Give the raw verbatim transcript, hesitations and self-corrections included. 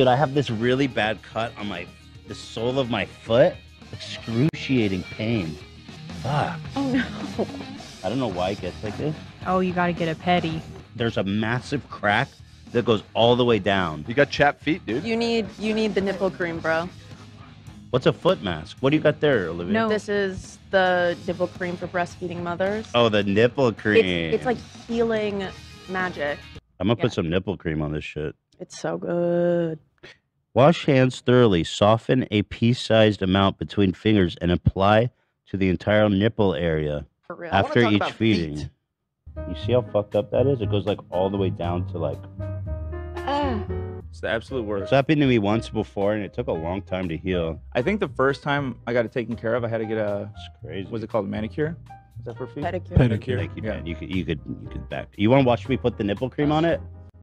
Dude, I have this really bad cut on my the sole of my foot. Excruciating pain. Fuck. Oh, no. I don't know why it gets like this. Oh, you got to get a pedi. There's a massive crack that goes all the way down. You got chapped feet, dude. You need you need the nipple cream, bro. What's a foot mask? What do you got there, Olivia? No, this is the nipple cream for breastfeeding mothers. Oh, the nipple cream. It's, it's like healing magic. I'm going to yeah. put some nipple cream on this shit. It's so good. Wash hands thoroughly. Soften a pea-sized amount between fingers and apply to the entire nipple area for real? after each feeding. Feet. You see how fucked up that is? It goes like all the way down to like... Uh. It's the absolute worst. It's happened to me once before, and it took a long time to heal. I think the first time I got it taken care of, I had to get a... It's crazy. What's it called? A manicure? Is that for feet? Pedicure. Pedicure. Pedicure. Pedicure. Yeah. You could, you could, you could back. You want to watch me put the nipple cream on it?